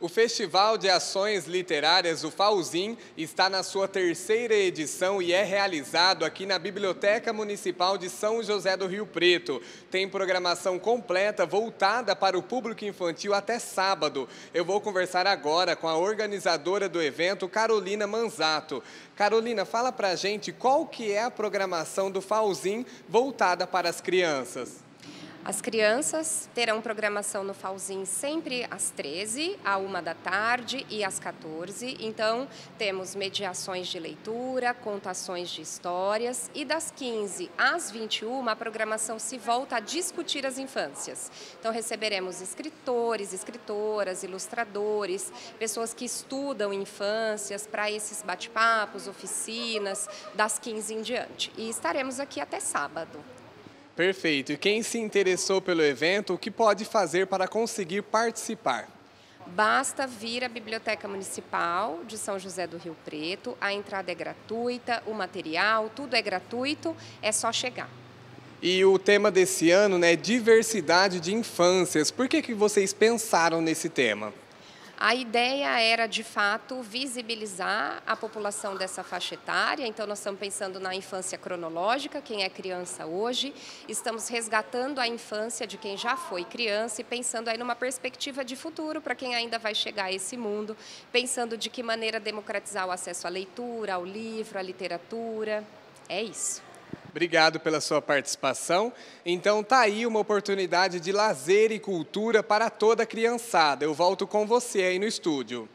O Festival de Ações Literárias, o Fauzin, está na sua terceira edição e é realizado aqui na Biblioteca Municipal de São José do Rio Preto. Tem programação completa voltada para o público infantil até sábado. Eu vou conversar agora com a organizadora do evento, Carolina Manzato. Carolina, fala pra gente qual que é a programação do Fauzin voltada para as crianças. As crianças terão programação no Fauzin sempre às 13h, à 13h e às 14h. Então, temos mediações de leitura, contações de histórias e das 15h às 21h a programação se volta a discutir as infâncias. Então, receberemos escritores, escritoras, ilustradores, pessoas que estudam infâncias para esses bate-papos, oficinas, das 15h em diante. E estaremos aqui até sábado. Perfeito. E quem se interessou pelo evento, o que pode fazer para conseguir participar? Basta vir à Biblioteca Municipal de São José do Rio Preto, a entrada é gratuita, o material, tudo é gratuito, é só chegar. E o tema desse ano, né, é diversidade de infâncias. Por que vocês pensaram nesse tema? A ideia era, de fato, visibilizar a população dessa faixa etária. Então, nós estamos pensando na infância cronológica, quem é criança hoje. Estamos resgatando a infância de quem já foi criança e pensando aí numa perspectiva de futuro para quem ainda vai chegar a esse mundo, pensando de que maneira democratizar o acesso à leitura, ao livro, à literatura. É isso. Obrigado pela sua participação. Então, tá aí uma oportunidade de lazer e cultura para toda a criançada. Eu volto com você aí no estúdio.